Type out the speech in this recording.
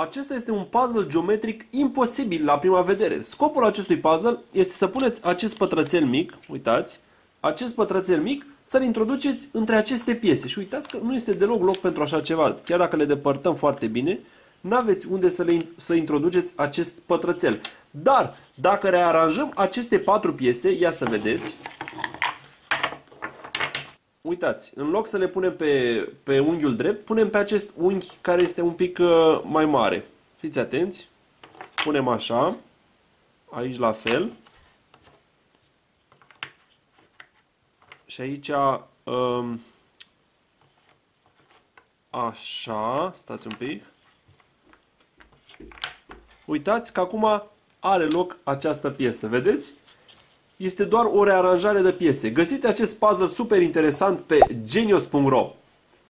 Acesta este un puzzle geometric imposibil la prima vedere. Scopul acestui puzzle este să puneți acest pătrățel mic, uitați, acest pătrățel mic, să-l introduceți între aceste piese. Și uitați că nu este deloc loc pentru așa ceva. Chiar dacă le depărtăm foarte bine, n-aveți unde să introduceți acest pătrățel. Dar, dacă rearanjăm aceste patru piese, ia să vedeți. Uitați, în loc să le punem pe unghiul drept, punem pe acest unghi care este un pic mai mare. Fiți atenți. Punem așa. Aici la fel. Și aici, așa, stați un pic. Uitați că acum are loc această piesă, vedeți? Este doar o rearanjare de piese. Găsiți acest puzzle super interesant pe genios.ro.